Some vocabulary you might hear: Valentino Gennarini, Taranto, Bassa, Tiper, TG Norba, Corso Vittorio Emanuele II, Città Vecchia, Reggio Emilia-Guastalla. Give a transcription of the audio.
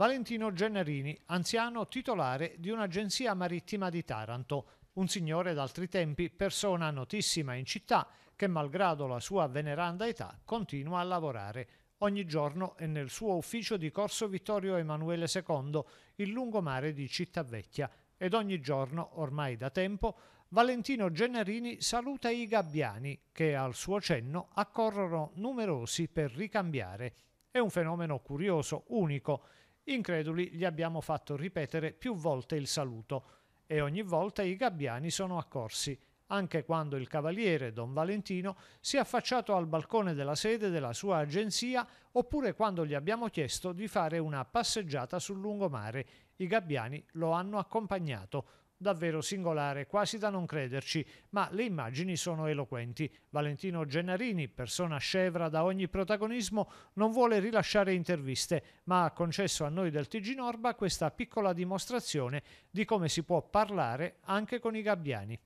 Valentino Gennarini, anziano titolare di un'agenzia marittima di Taranto, un signore d'altri tempi, persona notissima in città, che malgrado la sua veneranda età continua a lavorare. Ogni giorno è nel suo ufficio di Corso Vittorio Emanuele II, il lungomare di Città Vecchia, ed ogni giorno, ormai da tempo, Valentino Gennarini saluta i gabbiani che al suo cenno accorrono numerosi per ricambiare. È un fenomeno curioso, unico. Increduli gli abbiamo fatto ripetere più volte il saluto e ogni volta i gabbiani sono accorsi, anche quando il cavaliere Don Valentino si è affacciato al balcone della sede della sua agenzia oppure quando gli abbiamo chiesto di fare una passeggiata sul lungomare. I gabbiani lo hanno accompagnato. Davvero singolare, quasi da non crederci, ma le immagini sono eloquenti. Valentino Gennarini, persona scevra da ogni protagonismo, non vuole rilasciare interviste, ma ha concesso a noi del TG Norba questa piccola dimostrazione di come si può parlare anche con i gabbiani.